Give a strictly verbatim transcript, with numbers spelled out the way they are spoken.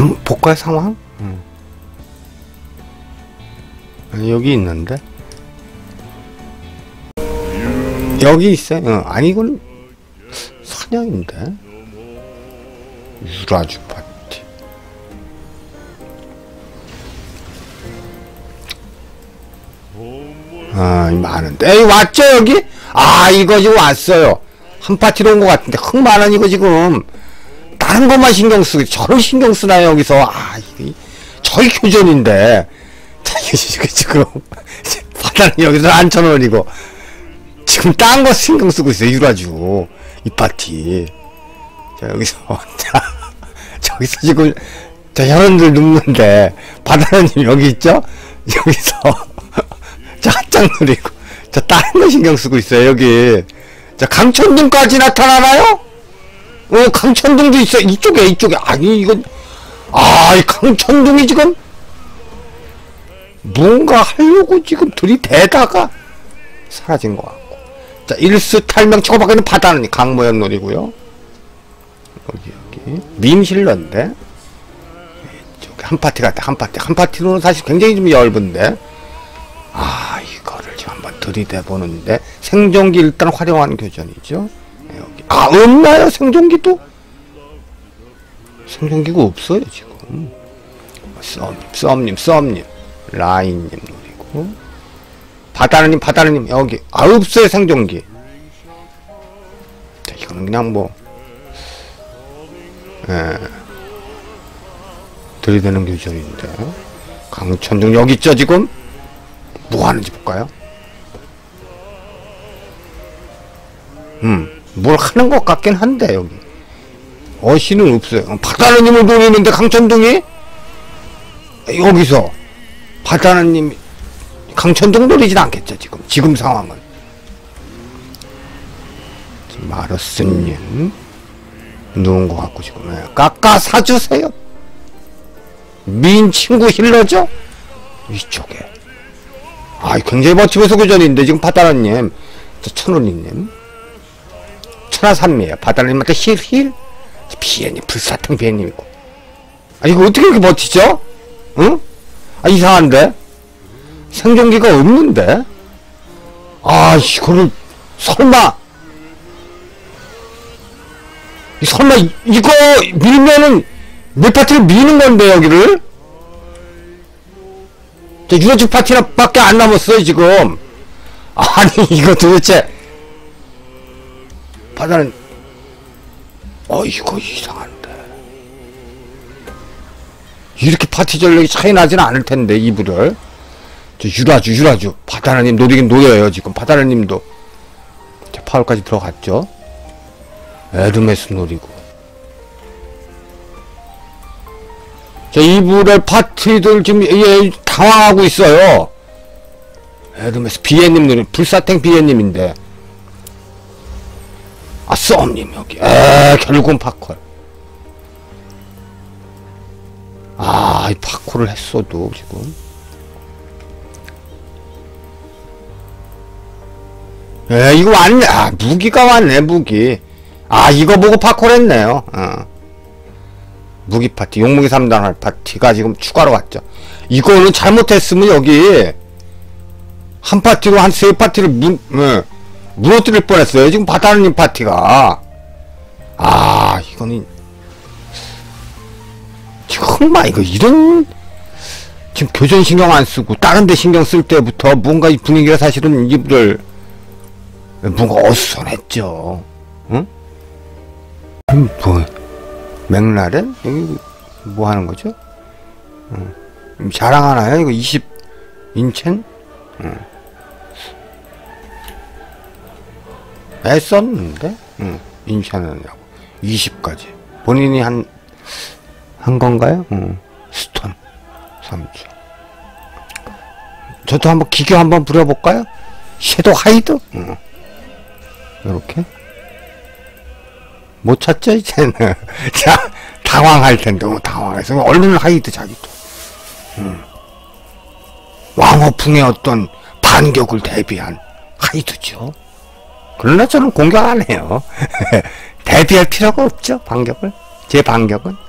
음, 복과의 상황? 음. 아니, 여기 있는데? 여기 있어요? 어, 아니, 이건 사냥인데? 유라주 파티. 아, 많은데. 에이, 왔죠, 여기? 아, 이거 지금 왔어요. 한 파티로 온 것 같은데. 흥만한 이거 지금. 다른 것만 신경쓰고, 저를 신경쓰나요, 여기서. 아, 이게, 저희 교전인데. 지금, 바다는 여기서 안천원이고. 지금 딴 거 신경 쓰고 있어요, 유라주. 이 파티. 자, 여기서, 자, 저기서 지금, 자, 현원들 눕는데, 바다는 여기 있죠? 여기서, 자, 한장 누리고, 자, 다른 거 신경 쓰고 있어요, 여기. 자, 강천둥까지 나타나나요? 어, 강천둥도 있어요. 이쪽에, 이쪽에. 아니, 이건, 아, 이 강천둥이 지금, 뭔가 하려고 지금 들이대다가, 사라진 것 같고. 자, 일수탈명 치고 밖에는 바다는 강모형 놀이고요. 여기 여기 민실러인데 이쪽에 한 파티 같아. 한 파티 한 파티로는 사실 굉장히 좀 얇은데, 아 이거를 지금 한번 들이대 보는데, 생존기 일단 활용하는 교전이죠. 여기 아 없나요? 생존기도 생존기가 없어요 지금. 썸님 썸님 썸님 라인님 놀이고. 바다르님, 바다르님, 여기. 아홉수의 생존기. 자, 이거는 그냥 뭐, 예. 들이대는 교전인데. 강천중, 여기 있죠, 지금? 뭐 하는지 볼까요? 음, 뭘 하는 것 같긴 한데, 여기. 어시는 없어요. 바다르님을 노리는데, 강천둥이? 여기서. 바다르님이. 강천둥 노리진 않겠죠, 지금. 지금 상황은. 마르스님. 누운 것 같고, 지금. 네. 깎아 사주세요. 민 친구 힐러죠? 이쪽에. 아이, 굉장히 버티면서 교전인데, 지금 바다라님. 천원이님. 천하산미에요. 바다라님한테 힐, 힐? 비애님, 불사탕 비애님 있고. 아, 이거 어떻게 이렇게 버티죠? 응? 아, 이상한데? 생존기가 없는데? 아, 이거를, 설마! 설마, 이거 밀면은, 내 파티를 미는 건데, 여기를? 저, 유로축 파티나 밖에 안 남았어요, 지금. 아니, 이거 도대체. 바다는, 어, 이거 이상한데. 이렇게 파티 전력이 차이 나진 않을 텐데, 이불을. 저 유라주 유라주 바다나님 노리긴 노려요 지금. 바다나님도 자 파울까지 들어갔죠. 에르메스 노리고. 자 이불의 파티들 지금 예, 당황하고 있어요. 에르메스 비애님 노리. 불사탱 비애님인데 아 썸님 여기. 에 결국은 파콜. 아 이 파콜을 했어도 지금 에 이거 왔네. 아 무기가 왔네 무기. 아 이거 보고 파콜 했네요. 어. 무기 파티 용무기 삼 단 할 파티가 지금 추가로 왔죠. 이거는 잘못했으면 여기 한 파티로 한 세 파티를 무, 네. 무너뜨릴 뻔했어요 지금. 바다르님 파티가 아 이거는 정말 이거 이런 지금 교전 신경 안쓰고 다른데 신경 쓸 때부터 뭔가 이 분위기가 사실은 이분들 뭔가 어수선했죠. 응? 뭐, 맥라렌? 여기, 뭐 하는 거죠? 응. 자랑하나요? 이거 이십, 인첸? 응. 애썼는데? 응, 인첸이라고. 이십까지. 본인이 한, 한 건가요? 응. 스톤. 삼 주. 저도 한번 기교 한번 부려볼까요? 섀도우 하이드? 응. 요렇게? 못 찾죠, 이제는. 자, 당황할 텐데, 어, 당황해서. 얼른 하이드, 자기도. 음. 왕호풍의 어떤 반격을 대비한 하이드죠. 그러나 저는 공격 안 해요. 대비할 필요가 없죠, 반격을. 제 반격은.